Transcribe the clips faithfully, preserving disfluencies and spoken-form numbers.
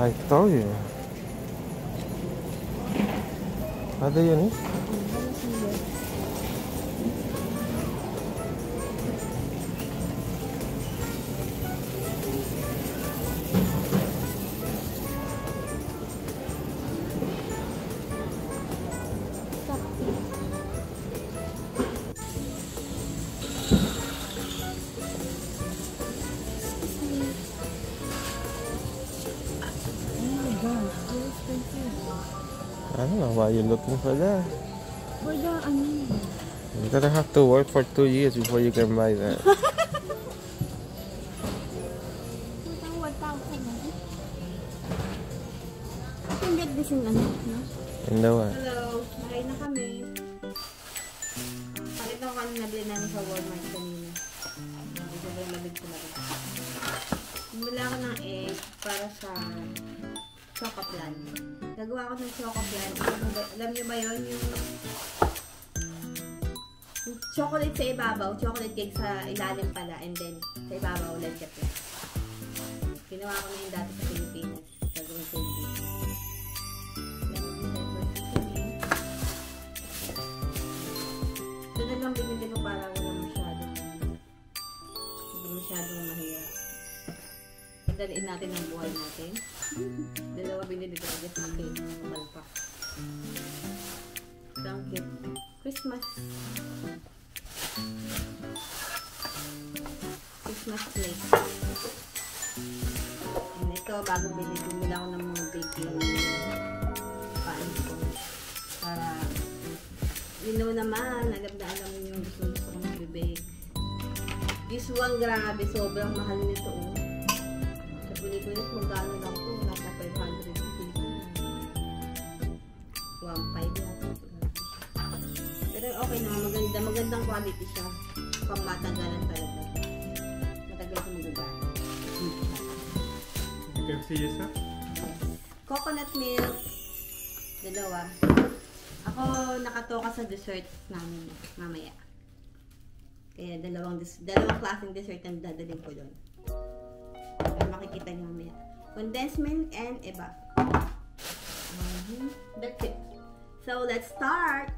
I told you. What do you need? I don't know why you're looking for that. For that, I mean. You're gonna have to work for two years before you can buy that. I can get this in the night, no? In the what? Hello, nakain na kami. Palit ako kanina din namin sa Walmart kanina. Hindi ko ba labig ko na rin. Mula ako ng egg para sa choco plan. Nagawa ko ng choco plan. Alam niyo ba yun? Yung chocolate sa ibabaw, chocolate cake sa ilalim pala, and then sa ibabaw, like that. Ginawa ko na yung dati sa Pilipinas. Gagawin ko yung dito. Ito na lang binili ko para wala masyadong hindi masyadong mahiya. Daliin natin ang buhay natin. Dalawa binili ko agad ng cake. Malpa. Thank you. Christmas. Christmas plate. And ito, bago bili, bumila ko ng mga baking paan ko. Para, you know naman, alam na alam nyo yung gusto gusto kong bibig. This one, grabe, sobrang mahal nito. Oh. Pilipinas, magkano lang po, nasa five hundred Pilipinas. one five lang po. Pero okay na, maganda. Magandang quality siya. Pang matagalan talaga. Matagal ko magagaan. You can see this, huh? Coconut milk. Dalawa. Ako, nakatoka sa dessert namin mamaya. Kaya dalawang, dalawang klaseng dessert ang dadaling ko doon. Makikita nyo mamaya. Condensed milk and iba. Mm-hmm. That's it. So, let's start!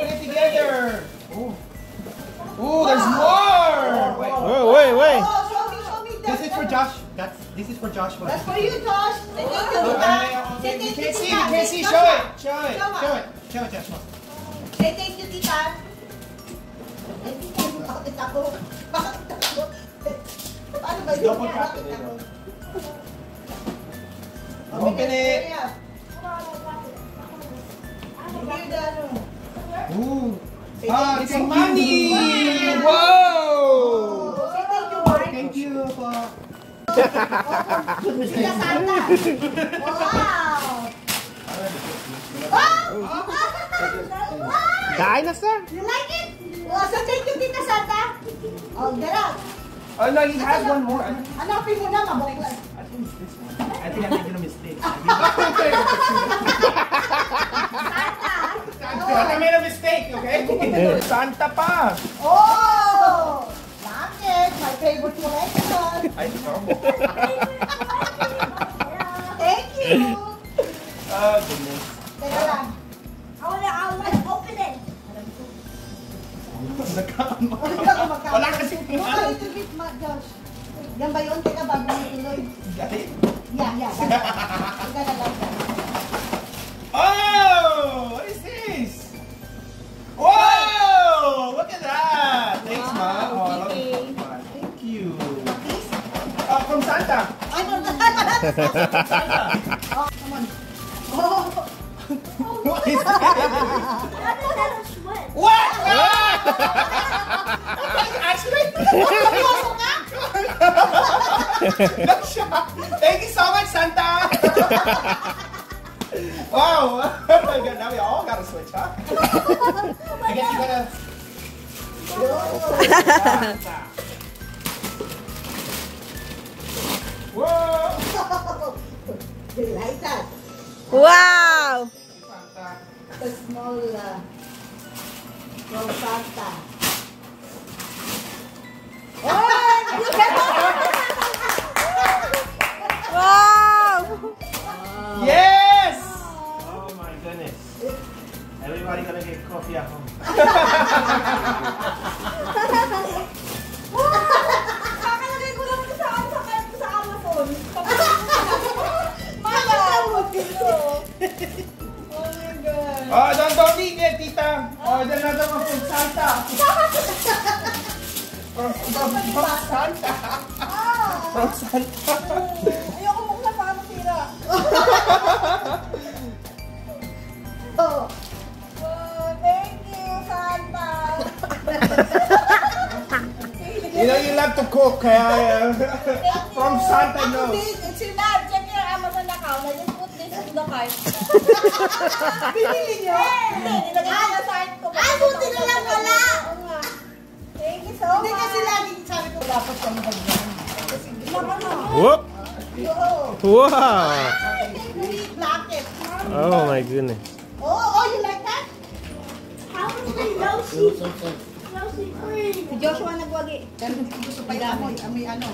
Put it together. Ooh, Ooh there's more. Wait, oh, wait, wait. Oh, show me, show me. This is for Josh. That's this is for Josh. That's for you, Josh. You can't see. You can't see. Show it. Show it. Show it. Show it, Josh. Say thank you, Tita. Bakit ako? Bakit ako? Paano ba yun? Bakit ako? Open it! Ooh! Ah, it's a money! Wow! Say thank you, Mark! Thank you, po! Tita Santa! Wow! Oh! Dinosaur? You like it? Oh, so thank you, Tita Santa. Oh, get out. Oh no, he has one more. I think it's this one. I think I'm making a mistake. Santa. I made a mistake, okay? Santa pa. Oh, love it. My favorite collection. I know. Thank you. Oh goodness. I want to. I want to open it. Wala kasi yung mga ito bit, Josh. Yan ba yun? Teka, bago na iloy. Yeah, yeah. Oh! What is this? Whoa! Look at that! Thanks, Ma. Thank you. Oh, from Santa. Ay, from Santa. Oh, come on. Oh! What is this? What? Thank you so much, Santa! Wow! Now we all gotta switch, huh? I guess you gotta. Whoa! They like that. Wow! The small uh, Santa. Wow! Yes! Oh my goodness. Everybody gonna get coffee at home. Oh my god. Oh, don't, don't eat it, Tita. Oh, there's another one from Santa. From, from, from Santa. Ah. From Santa. Ayoko mong na para matira. Oh. Oh, thank you, Santa. You know you love to cook, kaya. From Santa knows. It's in that. Check your Amazon account. I just put this in the cart. Binili niyo? Hindi, nilagay na sa cart ko. Ay, buti na lang pala. Hindi kasi laging sabi ko dapat kami bagyan. Whoop! Wow! Oh my goodness. Oh, you like that? How is the lousy? Lousy free. Joshua nagwagi. Gusto pa yun. May ano.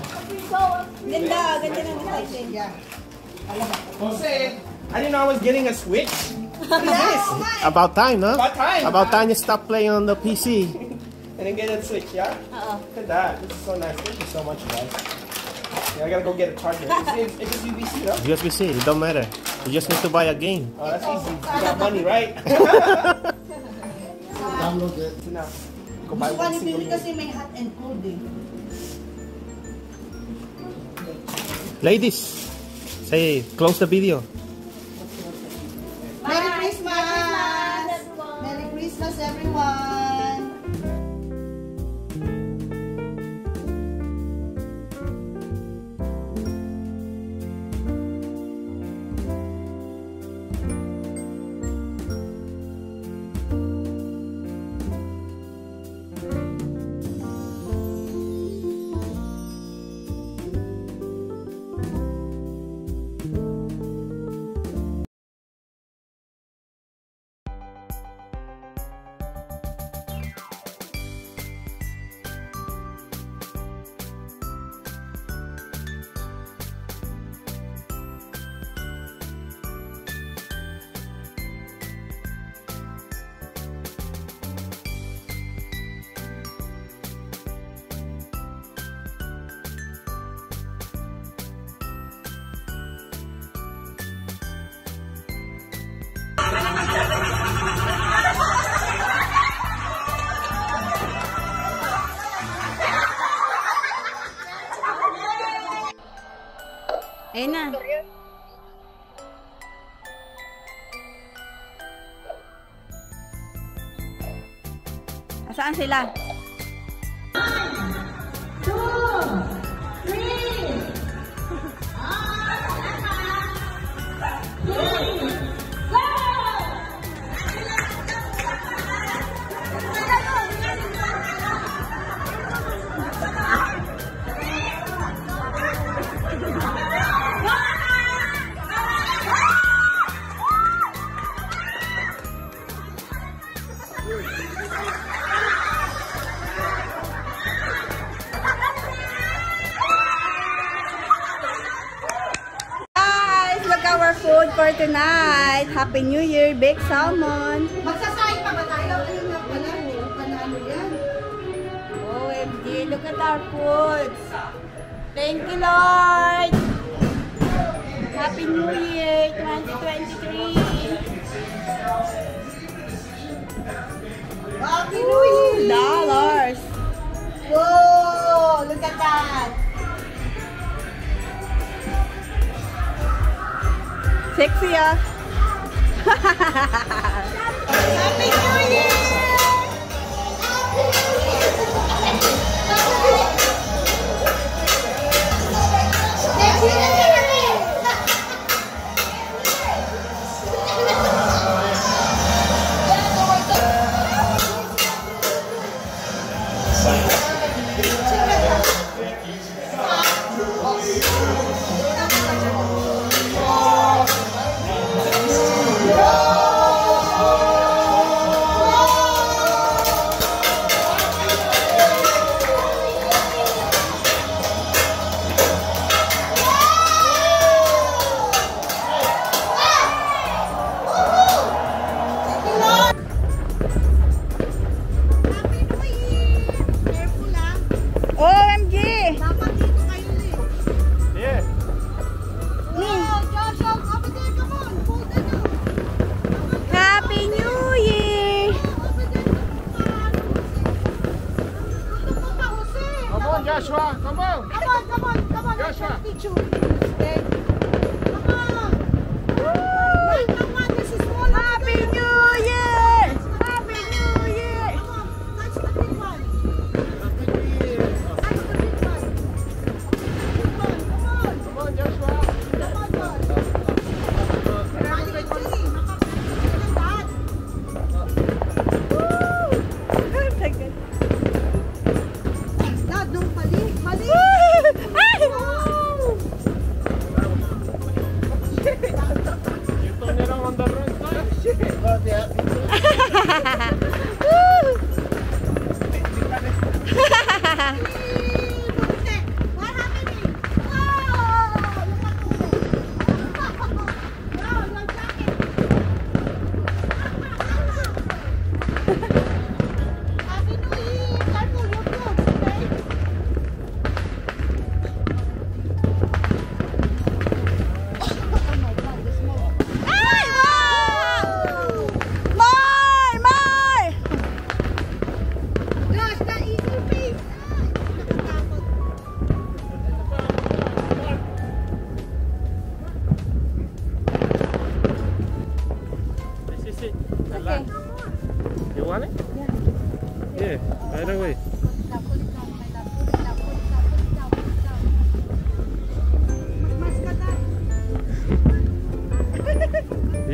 Ganda, ganda ng exciting. Jose, I didn't know I was getting a Switch. About time, huh? About time. About time you stop playing on the P C. And then get that Switch, yeah? Uh-oh. Look at that. This is so nice. Thank you so much, guys. Yeah, I gotta go get a charger. It's, it's just U S B C, though. It's U S B C. It don't matter. You just need to buy a game. Oh, that's easy. You got money, right? Download it. So now, go buy one single game. This one is my hot and cold day. Ladies, say, close the video. Bye. Merry Christmas! Merry Christmas, everyone! Ayun na. Saan sila? Our food for tonight. Happy New Year, baked salmon. Magsasayang pa ba tayo? Ayun na pala. Panalo yan. Oh, M J, look at our food. Thank you, Lord. Happy New Year twenty twenty-three. Happy New Year. Dollars. Whoa, look at that. Sexy, ah. Happy New Year! Joshua, come on! Come on, come on, come on! Joshua! Let's take pictures. Come on! Woo! Come on, this is more happy like New Year! Happy New Year! Come on, that's the big one. Happy New Year! That's the big one. Big one, come on! Come on, Joshua! Come on, Joshua! Come on, Joshua! Woo! Take it.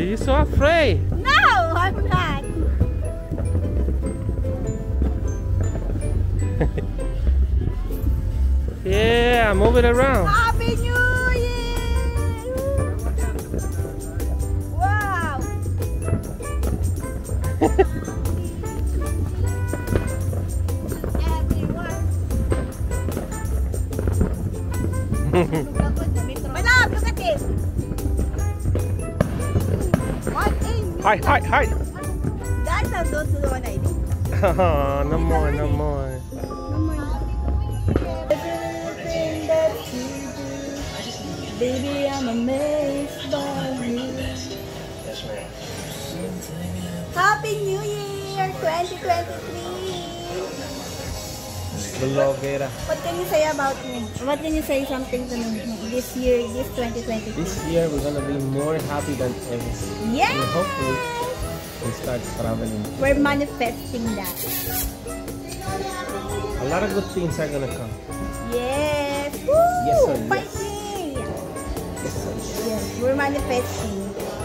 You're so afraid. No, I'm not. Yeah, move it around. Happy New Year! Wow. Everyone. My love, look at this. Hi, hi, hi! That's not those to the one I did. Oh, no more, no more. No more. Everything that you do, baby, I'm amazed by you. Happy New Year twenty twenty-three! Vlogera. What can you say about me? What can you say something to me this year, this twenty twenty-two? This year we're gonna be more happy than ever. Yeah. And hopefully we start traveling. We're manifesting that. A lot of good things are gonna come. Yes. Woo! Yes sir. Fighting. Yes. Yes sir. Yes. We're manifesting.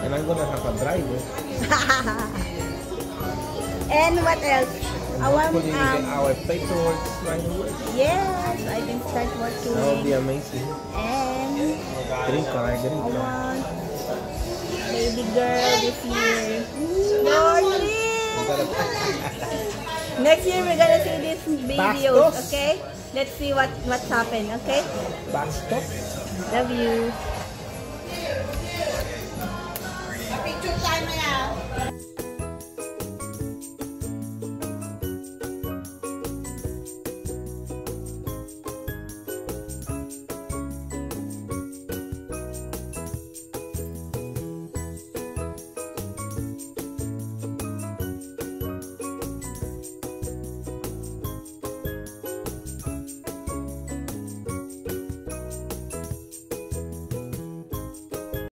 And I'm gonna have a driver. And what else? I want to get our paperwork right away. Yes, I can start working. That would be amazing. And drink car, drink car. I want baby girl this year. Morning. Next year we're gonna see these videos, okay? Let's see what what's happened, okay? Bastos. Love you.